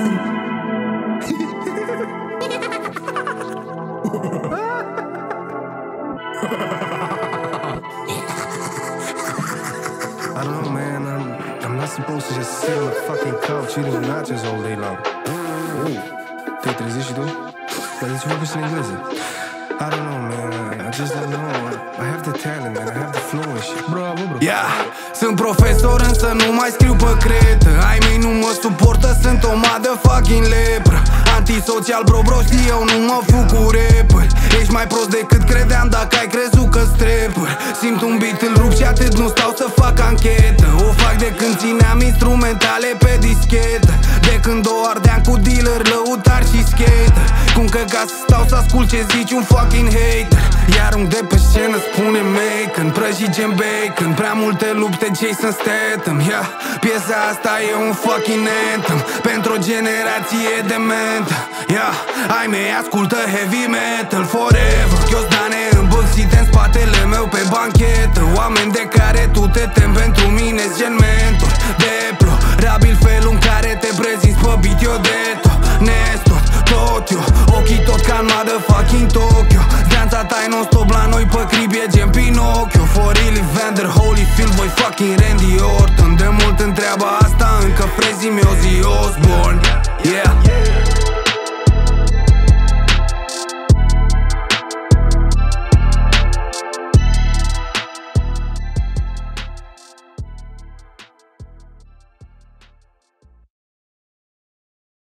I don't know, man. I'm not supposed to just sit on the fucking couch eating nachos all day long. Tem três dias do? Mas isso vai ser em inglês. I don't know, man. I just don't know. I have the talent, man. I have the flow and shit. Bravo, bro. Yeah. Sunt profesor, însă nu mai scriu pe cretă. Ai mei nu mă suportă, sunt o motherfucking lepră. Antisocial, bro, știi, eu nu mă fug cu rapări. Ești mai prost decât credeam, dacă ai crezut că-s trepări. Simt un beat, îl rup și atât, nu stau să fac anchetă. O fac de când țineam instrumentale pe dischetă, de când o ardeam cu dealer, lăutar și schetă. Cum că ca să stau să ascult ce zici un fucking hater. Iar un de pe scenă spune mei când prăjigem bacon. Prea multe lupte, Jason Statham, yeah. Piesa asta e un fucking anthem pentru o generație dementă, yeah. Ai mei ascultă heavy metal forever. Ghiosdane în băxite în spatele meu pe banchetă. Oameni de care tu te temi, pentru mine-s gen mentor. Deplorabil felul în care te prezinți pe beat, eu de tot nestor, tot eu. Ochii tot ca-n motherfucking Tokyo. Danța ta e non-stop la noi pe crib, e gen Pinocchio. For really Vander Holyfield, voi fucking Randy Orton. De mult întreaba asta, încă frezii mei o zi Osborne, yeah.